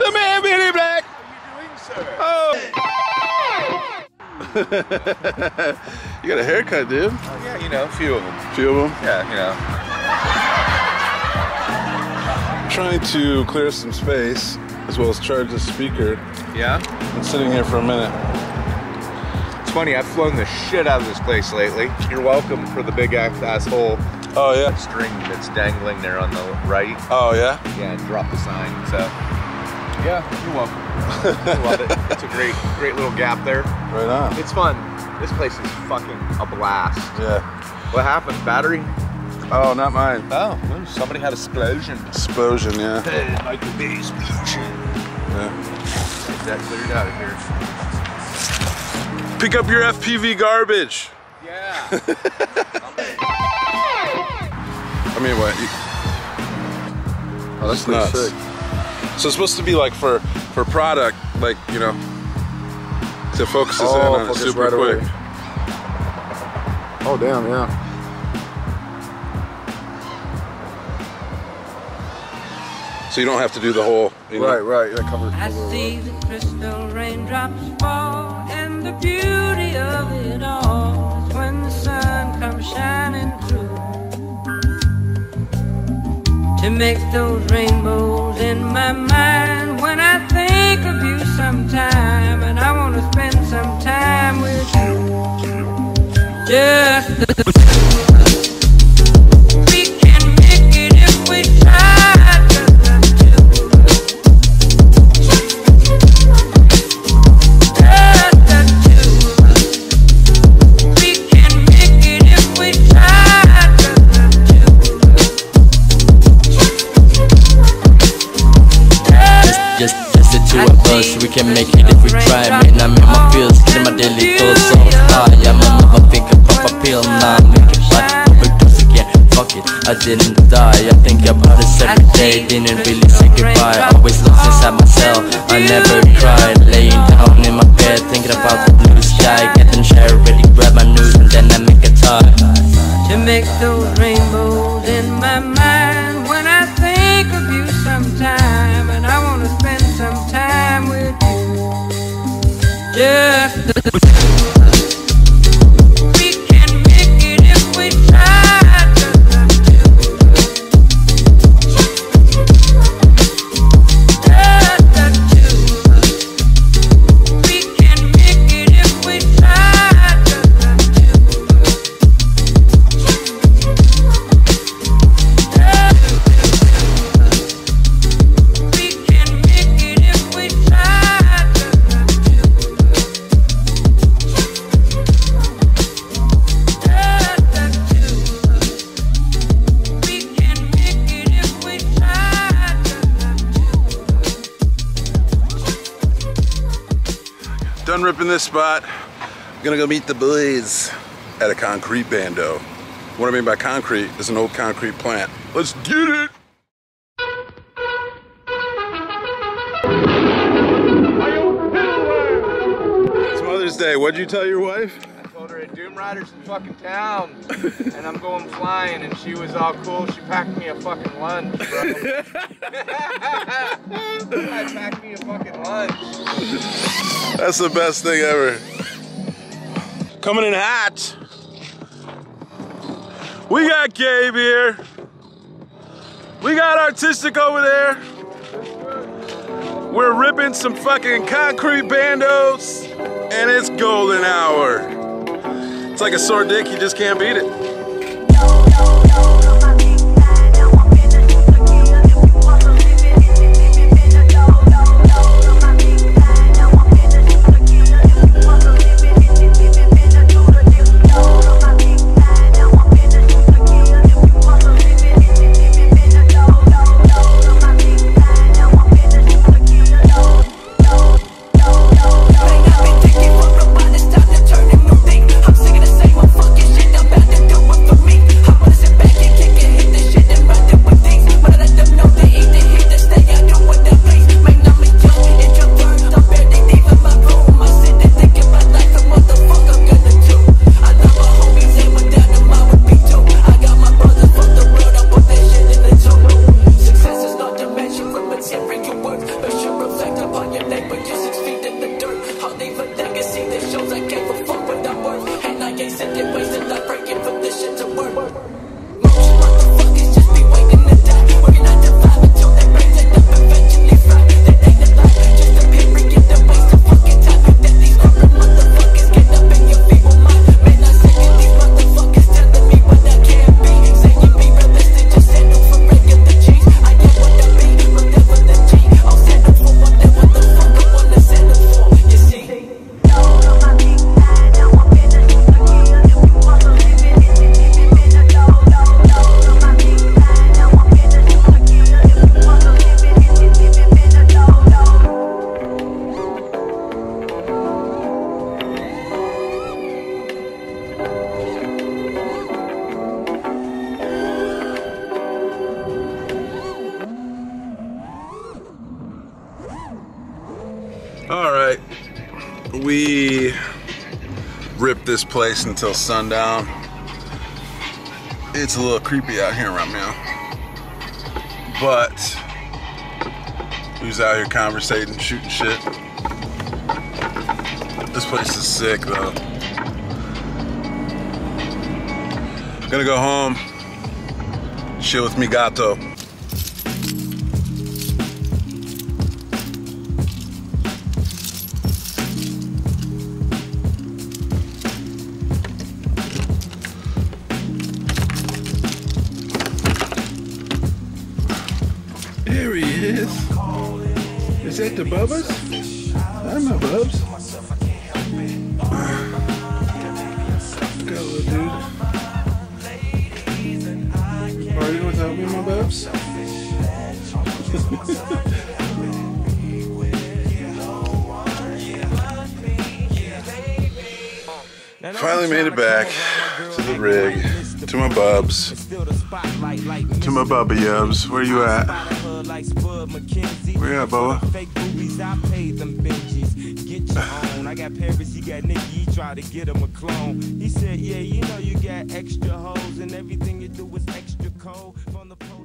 The man, Billy Black! How you doing, sir? Oh! You got a haircut, dude. Oh, yeah, you know, a few of them. Yeah, you know. Trying to clear some space, as well as charge the speaker. Yeah? I'm sitting here for a minute. It's funny, I've flown the shit out of this place lately. You're welcome for the big asshole. Oh yeah. String that's dangling there on the right. Oh yeah. Yeah, and drop the sign. So yeah, you're welcome. I love it. It's a great little gap there. Right on. It's fun. This place is fucking a blast. Yeah. What happened? Battery? Oh, not mine. Oh, somebody had explosion. Explosion, yeah. Hey, Michael B. Explosion. Yeah. Get that cleared out of here. Pick up your FPV garbage. Yeah. I mean, what? Oh, that's nuts. Sick. So it's supposed to be like for product, like, you know, to focus in on it super right quick. Away. Oh, damn, yeah. So you don't have to do the whole, you know? Right, that covers the whole. I see the crystal raindrops fall, and the beauty of it all is when the sun comes shining through. To make those rainbows in my mind when I think of you sometime, and I want to spend some time with you. Just we can make it if we try to. We can make it if we try. Just the two of us, we can make it if we try. Man, I'm in my feels, in my daily thoughts on fire. I'm on my finger, pop a pill, now make it hot. Overdose again, fuck it, I didn't die. I think about this every day, didn't really say goodbye. Always lost inside myself, I never cried. Laying down in my bed, thinking about the blue sky. Getting share, ready, grab my news, and then I make a tie. To make those rainbows in my mind when I think of you sometime, and I want to spend some time with you. We can make it if we try to love you. We can make it if we try to love you. Done ripping this spot. I'm gonna go meet the boys at a concrete bando. What I mean by concrete is an old concrete plant. Let's get it! It's Mother's Day. What'd you tell your wife? I told her at Doom Riders in fucking town, and I'm going flying, and she was all cool. She packed me a fucking lunch, bro. I packed me a fucking lunch. That's the best thing ever. Coming in hot. We got Gabe here. We got Rtistek over there. We're ripping some fucking concrete bandos, and it's golden hour. It's like a sore dick, you just can't beat it. But you're still sagged up on your neck, but you're 6 feet in the dirt. I'll leave a legacy that shows I gave a fuck what I'm worth. And I ain't second wasted, I'm breaking for this shit to work. Most motherfuckers just be waiting to die, working out the vibe until they bring it up eventually fry. That ain't the life, just a paper, get the waste of fucking time. That these corporate motherfuckers get up in your feeble mind. Man, I second these motherfuckers telling me what I can't be. Saying be realistic, just stand up for breaking the cheese. I get what I be, but never the cheat. I'll stand up for what that motherfucker wanna stand up for, you see. We ripped this place until sundown. It's a little creepy out here right now, but we was out here conversating, shooting shit. This place is sick though. I'm gonna go home, chill with mi gato. Is that the Bubba's? I don't know, Bubs. Got a little dude. Party without me, my Bubs? Finally made it back to the rig, to my Bubs, to my Bubba Yubs. Where you at? Like Spud McKenzie. Where at, Boa? Fake boobies, I paid them Benjis. Get your own. I got Paris, he got Nicky, he tried to get him a clone. He said, yeah, you know you got extra hoes and everything you do is extra cold. From the